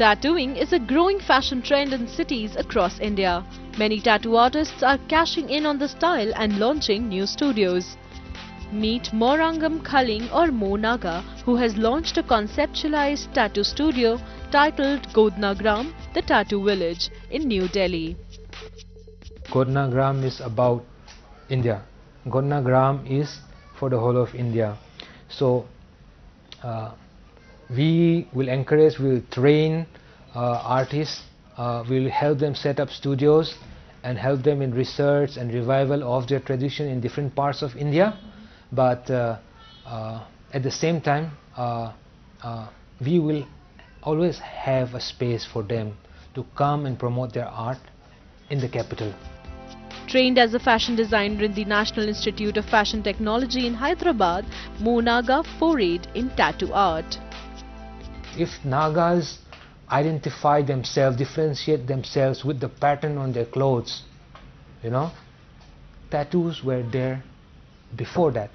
Tattooing is a growing fashion trend in cities across India. Many tattoo artists are cashing in on the style and launching new studios. Meet Moranngam Khaling or Mo Naga, who has launched a conceptualized tattoo studio titled Godnagram, the Tattoo Village in New Delhi. Godnagram is about India. Godnagram is for the whole of India. So we will encourage, we will train artists, we will help them set up studios and help them in research and revival of their tradition in different parts of India. But at the same time, we will always have a space for them to come and promote their art in the capital. Trained as a fashion designer in the National Institute of Fashion Technology in Hyderabad, Mo Naga forayed in tattoo art. If Nagas identify themselves, differentiate themselves with the pattern on their clothes, you know, tattoos were there before that.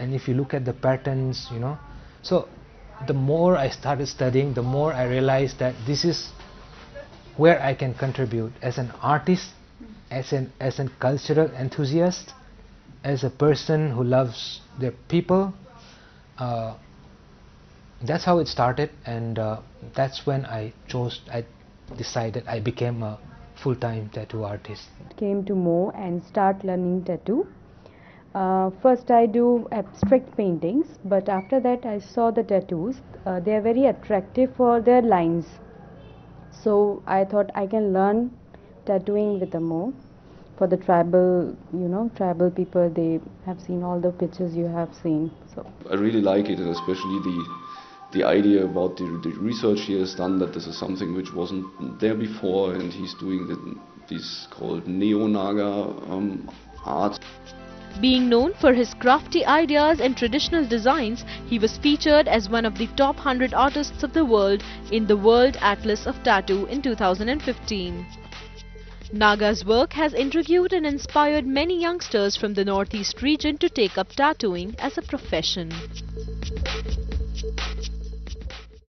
And if you look at the patterns, you know, so the more I started studying, the more I realized that this is where I can contribute as an artist, as a cultural enthusiast, as a person who loves their people. That's how it started, and that's when I decided I became a full-time tattoo artist. I came to Mo and start learning tattoo. First I do abstract paintings, but after that I saw the tattoos. They are very attractive for their lines. So I thought I can learn tattooing with the Mo. For the tribal, you know, tribal people, they have seen all the pictures you have seen. So I really like it, and especially the idea about the research he has done, that this is something which wasn't there before, and he's doing this called Neo-Naga art. Being known for his crafty ideas and traditional designs, he was featured as one of the top 100 artists of the world in the World Atlas of Tattoo in 2015. Naga's work has intrigued and inspired many youngsters from the Northeast region to take up tattooing as a profession.